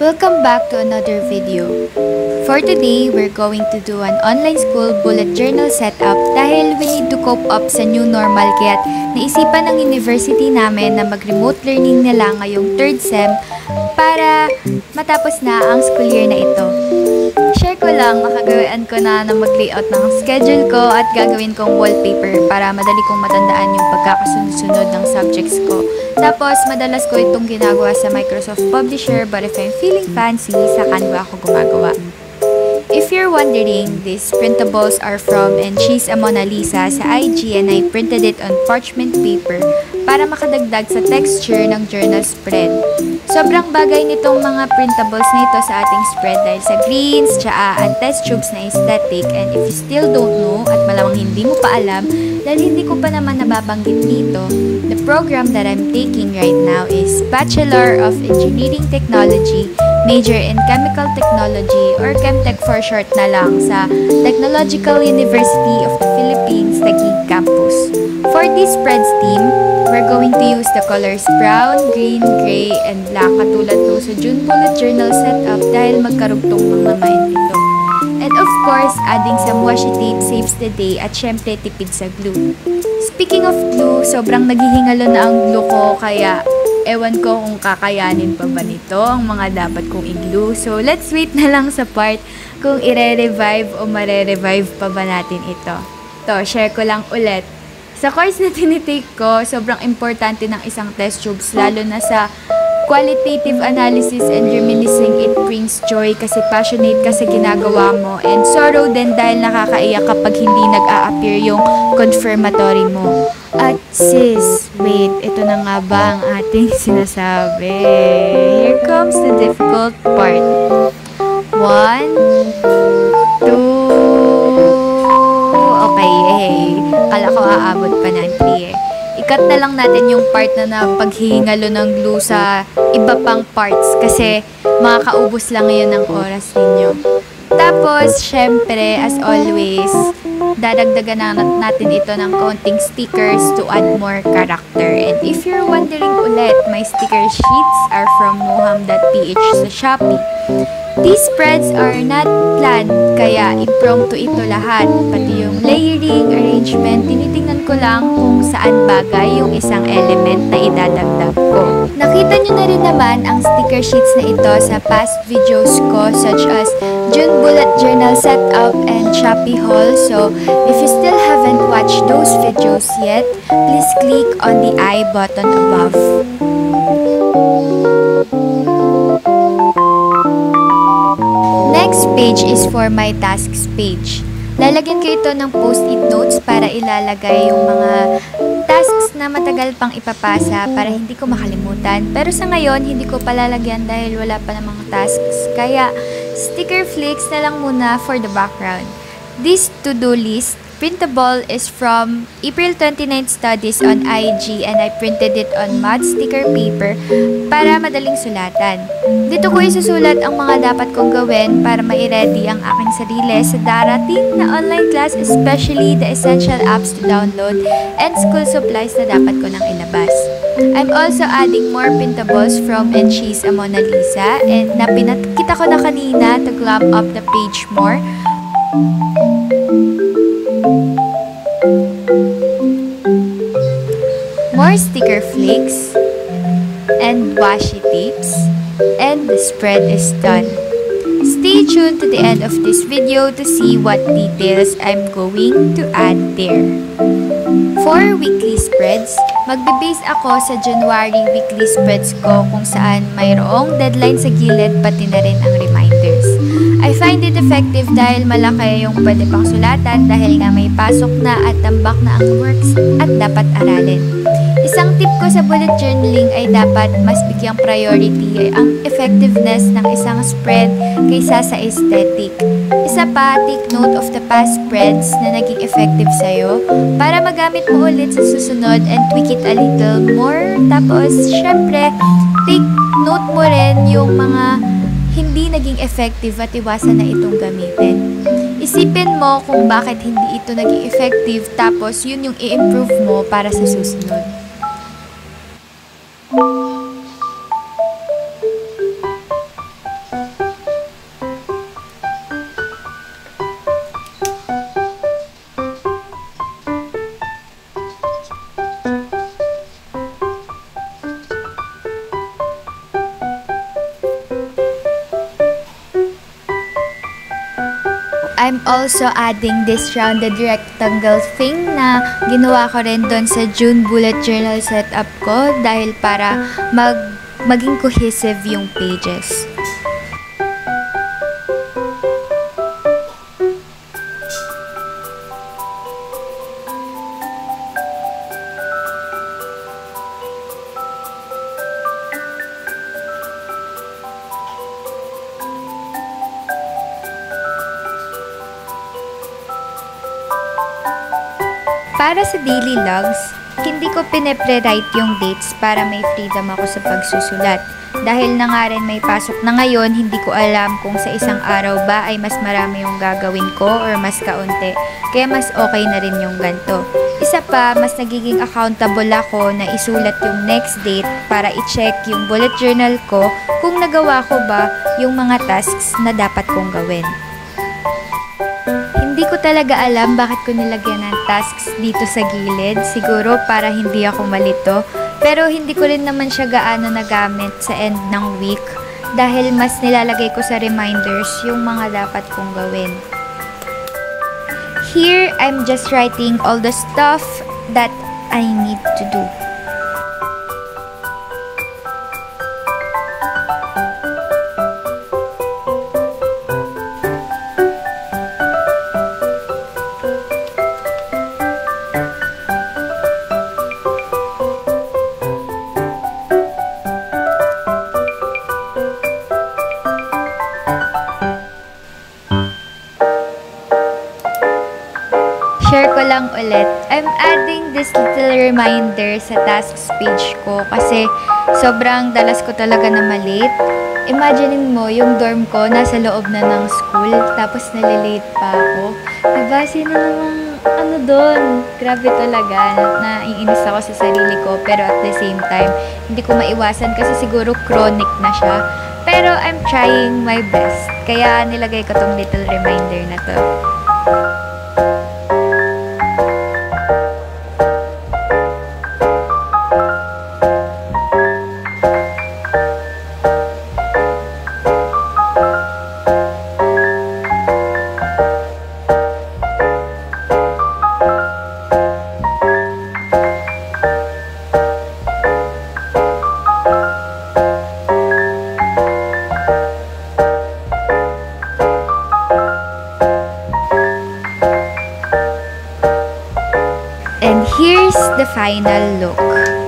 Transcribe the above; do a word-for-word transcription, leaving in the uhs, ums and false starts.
Welcome back to another video. For today, we're going to do an online school bullet journal setup dahil we need to cope up sa new normal kaya't naisipan ng university namin na mag-remote learning nila ngayong third sem para matapos na ang school year na ito. Share ko lang, makagawaan ko na na mag-layout ng schedule ko at gagawin kong wallpaper para madali kong matandaan yung pagkakasunod-sunod ng subjects ko. Tapos, madalas ko itong ginagawa sa Microsoft Publisher, but if I'm feeling fancy, sa Canva ako gumagawa. If you're wondering, these printables are from And She's a Mona Lisa sa I G and I printed it on parchment paper para makadagdag sa texture ng journal spread. Sobrang bagay nitong mga printables na ito sa ating spread dahil sa greens, tsaa, and test tubes na aesthetic, and if you still don't know at malamang hindi mo pa alam dahil hindi ko pa naman nababanggit nito, the program that I'm taking right now is Bachelor of Engineering Technology, major in Chemical Technology or Chemtech for short na lang sa Technological University of the Philippines, Taguig Campus. For this spreads theme, we're going to use the colors brown, green, gray, and black katulad nung sa June bullet journal setup dahil magkarugtong mga mind nito. And of course, adding some washi tape saves the day at syempre tipid sa glue. Speaking of glue, sobrang naghihingalo na ang glue ko kaya ewan ko kung kakayanin pa ba nito ang mga dapat kong i-glue. So, let's wait na lang sa part kung ire-revive o mare-revive pa ba natin ito. To share ko lang ulit. Sa course na tinitake ko, sobrang importante ng isang test tubes, lalo na sa qualitative analysis and reminiscing. It brings joy kasi passionate ka sa ginagawa mo, and sorrow din dahil nakakaiyak kapag hindi nag-a-appear yung confirmatory mo. At sis, wait, ito na nga ba ang ating sinasabi? Here comes the difficult part. One, two, okay, eh, kala ko aabot pa ng three eh. Ikat na lang natin yung part na napaghihingalo ng glue sa iba pang parts kasi makakaubos lang yun ng oras ninyo. Tapos, syempre, as always, dadagdagan na natin ito ng counting stickers to add more character. And if you're wondering ulit, my sticker sheets are from moham dot p h sa Shopee. These spreads are not planned, kaya impromptu ito lahat. Pati yung layering, arrangement, tinitingnan ko lang kung saan bagay yung isang element na idadagdag ko. Nakita nyo na rin naman ang sticker sheets na ito sa past videos ko such as June bullet journal setup and Shopee haul. So, if you still haven't watched those videos yet, please click on the I button above. Next page is for my tasks page. Lalagyan ko ito ng post-it notes para ilalagay yung mga tasks na matagal pang ipapasa para hindi ko makalimutan. Pero sa ngayon, hindi ko palalagyan dahil wala pa namang tasks. Kaya, sticker flakes na lang muna for the background. This to-do list printable is from April twenty-ninth studies on I G and I printed it on mud sticker paper para madaling sulatan. Dito ko isusulat ang mga dapat kong gawin para mai-ready ang aking sarili sa darating na online class, especially the essential apps to download and school supplies na dapat ko nang ilabas. I'm also adding more printables from And She's a Mona Lisa, and napinakita ko na kanina to clamp up the page more. More sticker flakes and washi tapes, and the spread is done. Stay tuned to the end of this video to see what details I'm going to add there. For weekly spreads, magbe-base ako sa January weekly spreads ko kung saan mayroong deadline sa gilid pati na rin ang reminders. I find it effective dahil malaki yung pwede pang sulatan dahil nga may pasok na at tambak na ang works at dapat aralin. Isang tip ko sa bullet journaling ay dapat mas bigyang priority ang effectiveness ng isang spread kaysa sa aesthetic. Isa pa, take note of the past spreads na naging effective sa'yo para magamit mo ulit sa susunod and tweak it a little more. Tapos, syempre, take note mo rin yung mga hindi naging effective at iwasan na itong gamitin. Isipin mo kung bakit hindi ito naging effective, tapos yun yung i-improve mo para sa susunod. I'm also adding this rounded rectangle thing na ginawa ko rin doon sa June bullet journal setup ko dahil para mag maging cohesive yung pages. Para sa daily logs, hindi ko pinepre-write yung dates para may freedom ako sa pagsusulat. Dahil na nga rin may pasok na ngayon, hindi ko alam kung sa isang araw ba ay mas marami yung gagawin ko or mas kaunti. Kaya mas okay na rin yung ganito. Isa pa, mas nagiging accountable ako na isulat yung next date para i-check yung bullet journal ko kung nagawa ko ba yung mga tasks na dapat kong gawin. Hindi ko talaga alam bakit ko nilagyan ng tasks dito sa gilid, siguro para hindi ako malito, pero hindi ko rin naman siya gaano nagamit sa end ng week dahil mas nilalagay ko sa reminders yung mga dapat kong gawin. Here, I'm just writing all the stuff that I need to do. Share ko lang ulit, I'm adding this little reminder sa tasks page ko kasi sobrang dalas ko talaga na malate. Imaginin mo, yung dorm ko nasa loob na ng school, tapos nalilate pa ako. Diba, sino namang ano doon? Grabe talaga, naiinis ako sa sarili ko, pero at the same time, hindi ko maiwasan kasi siguro chronic na siya. Pero I'm trying my best, kaya nilagay ko tong little reminder na to. And here's the final look.